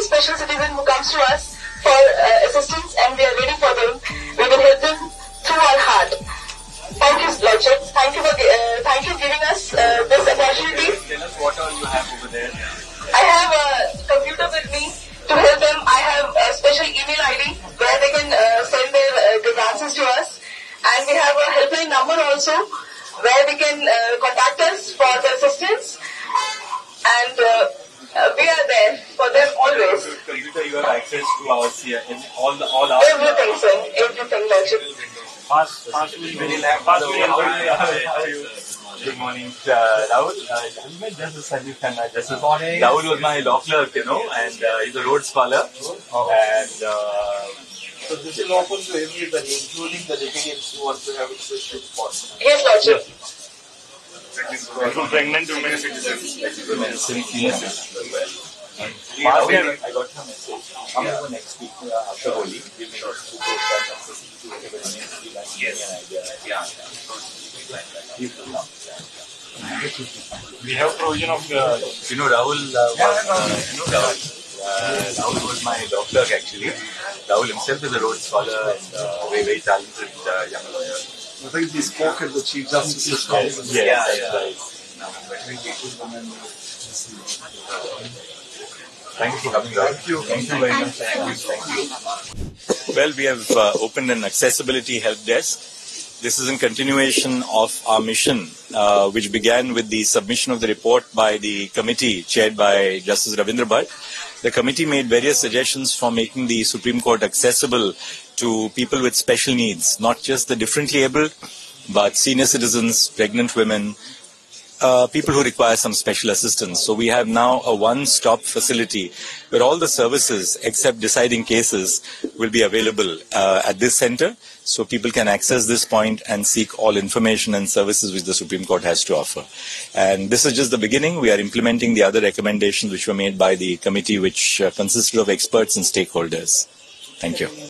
any special citizen who comes to us for assistance, and we are ready for them. We will help them through our heart. Thank you, Lordship. Thank you for giving us this opportunity. Tell us what all you have over there. I have a computer with me to help them. I have a special email ID where they can send their grievances to us, and we have a helpline number also where they can contact us for the assistance. And we are there for them always. Computer, you have access to ours here in all our. Everything, sir. Everything, Lordship. Good morning, Rahul. You met Justice Ravinder. Rahul was my law clerk, you know, and he's a Rhodes Scholar. And so this is open to everybody, including the litigants who want to have it special for. Yes, Lordship. Pregnant women citizens. I got her message. I'm going to next week after Holi. We may also go back and see to everyone else. Yes. We have provision of the. You know, Rahul. Rahul was my law clerk actually. Rahul himself is a Rhodes Scholar and a very talented young lawyer. I think he spoke at the Chief Justice's conference. Thank you for coming. Thank you very much. Well, we have opened an accessibility help desk. This is in continuation of our mission, which began with the submission of the report by the committee chaired by Justice Ravinder Bhatt. The committee made various suggestions for making the Supreme Court accessible to people with special needs, not just the differently abled, but senior citizens, pregnant women, people who require some special assistance. So we have now a one-stop facility where all the services, except deciding cases, will be available at this center. So people can access this point and seek all information and services which the Supreme Court has to offer. And this is just the beginning. We are implementing the other recommendations which were made by the committee, which consisted of experts and stakeholders. Thank you.